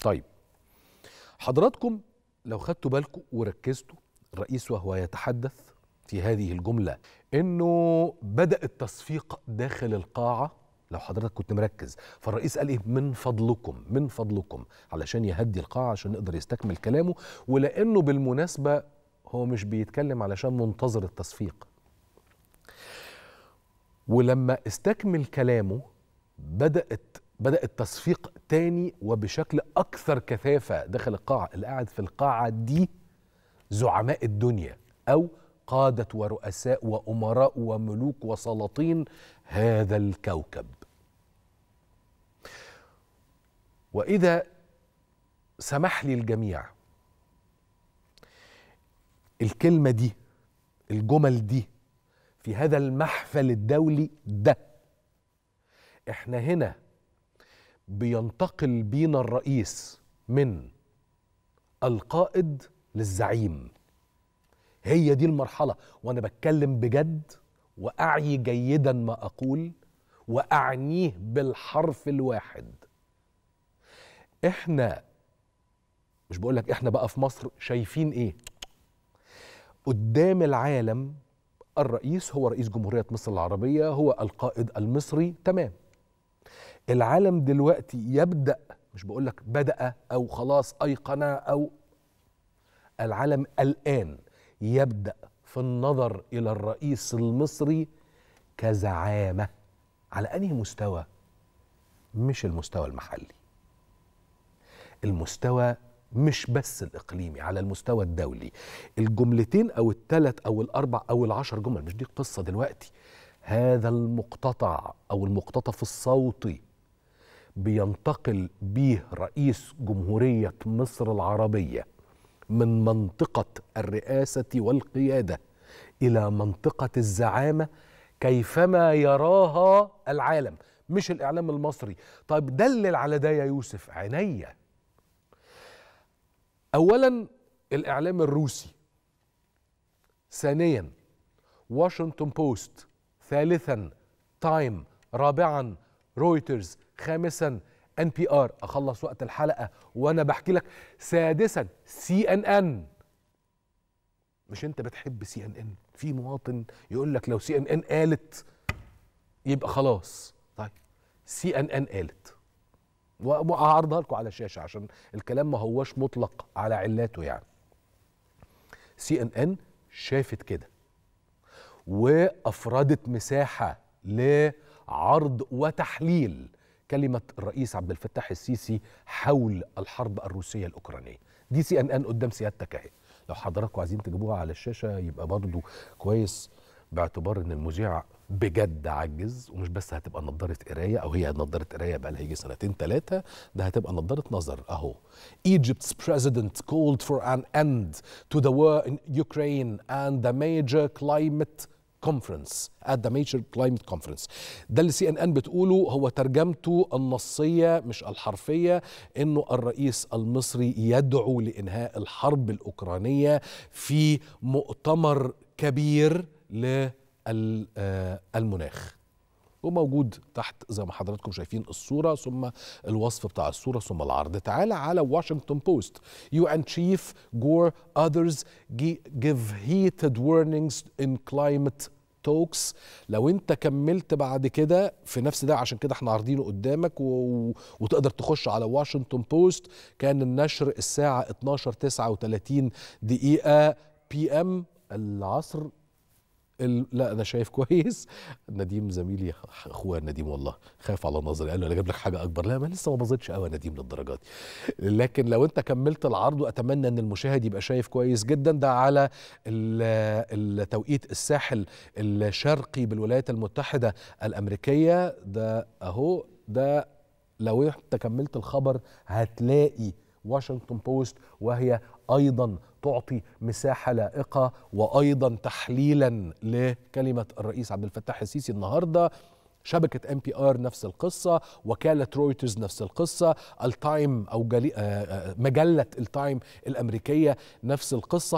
طيب حضراتكم لو خدتوا بالكم وركزتوا، الرئيس وهو يتحدث في هذه الجملة إنه بدأ التصفيق داخل القاعة. لو حضرتك كنت مركز، فالرئيس قال إيه؟ من فضلكم، من فضلكم، علشان يهدي القاعة عشان نقدر يستكمل كلامه. ولأنه بالمناسبة هو مش بيتكلم علشان منتظر التصفيق. ولما استكمل كلامه بدأ التصفيق تاني وبشكل أكثر كثافة داخل القاعة. اللي قاعد في القاعة دي زعماء الدنيا أو قادة ورؤساء وأمراء وملوك وسلاطين هذا الكوكب. وإذا سمح لي الجميع، الكلمة دي، الجمل دي، في هذا المحفل الدولي ده، احنا هنا بينتقل بينا الرئيس من القائد للزعيم. هي دي المرحلة، وأنا بتكلم بجد وأعي جيدا ما أقول وأعنيه بالحرف الواحد. احنا مش بقولك احنا بقى في مصر شايفين ايه قدام العالم. الرئيس هو رئيس جمهورية مصر العربية، هو القائد المصري، تمام. العالم دلوقتي يبدأ، مش بقولك بدأ أو خلاص أيقنا، أو العالم الآن يبدأ في النظر إلى الرئيس المصري كزعامة. على أنهي مستوى؟ مش المستوى المحلي، المستوى مش بس الإقليمي، على المستوى الدولي. الجملتين أو الثلاث أو الأربع أو العشر جمل، مش دي القصة دلوقتي. هذا المقتطع أو المقتطف الصوتي بينتقل به رئيس جمهورية مصر العربية من منطقة الرئاسة والقيادة إلى منطقة الزعامة كيفما يراها العالم، مش الإعلام المصري. طيب دلل على ده يا يوسف. عينيا. أولا الإعلام الروسي، ثانيا واشنطن بوست، ثالثا تايم، رابعا رويترز، خامسا NPR، أخلص وقت الحلقة وأنا بحكي لك، سادسا CNN. مش أنت بتحب CNN؟ في مواطن يقول لك لو CNN قالت يبقى خلاص. طيب CNN قالت، وهعرضها لكم على الشاشة عشان الكلام ما هوش مطلق على علاته يعني. CNN شافت كده وأفردت مساحة لعرض وتحليل كلمة الرئيس عبد الفتاح السيسي حول الحرب الروسية الأوكرانية. دي CNN قدام سيادتك اهي. لو حضراتكم عايزين تجيبوها على الشاشة يبقى برضه كويس، باعتبار ان المذيع بجد عجز، ومش بس هتبقى نظارة قراية، او هي نظارة قراية بقى لها يجي سنتين ثلاثة، ده هتبقى نظارة نظر اهو. Egypt's president called for an end to the war in Ukraine and the major climate conference at the major climate conference. ده اللي CNN بتقوله، هو ترجمته النصية مش الحرفية، انه الرئيس المصري يدعو لانهاء الحرب الأوكرانية في مؤتمر كبير للمناخ. وموجود تحت زي ما حضراتكم شايفين الصورة، ثم الوصف بتاع الصورة، ثم العرض. تعالى على واشنطن بوست. UN Chief Gore others give heated warnings in climate talks. لو انت كملت بعد كده في نفس ده، عشان كده احنا عارضينه قدامك وتقدر تخش على واشنطن بوست. كان النشر الساعة 12:39 PM العصر. لا انا شايف كويس. نديم زميلي، اخويا نديم، والله خايف على نظري، قال لي انا جايب لك حاجه اكبر. لا ما لسه ما باظتش قوي نديم للدرجات، لكن لو انت كملت العرض، واتمنى ان المشاهد يبقى شايف كويس جدا، ده على التوقيت الساحل الشرقي بالولايات المتحده الامريكيه. ده اهو، ده لو انت كملت الخبر هتلاقي واشنطن بوست، وهي ايضا تعطي مساحة لائقة وأيضا تحليلا لكلمة الرئيس عبد الفتاح السيسي النهاردة. شبكة NPR نفس القصة، وكالة رويترز نفس القصة، التايم أو مجلة التايم الأمريكية نفس القصة.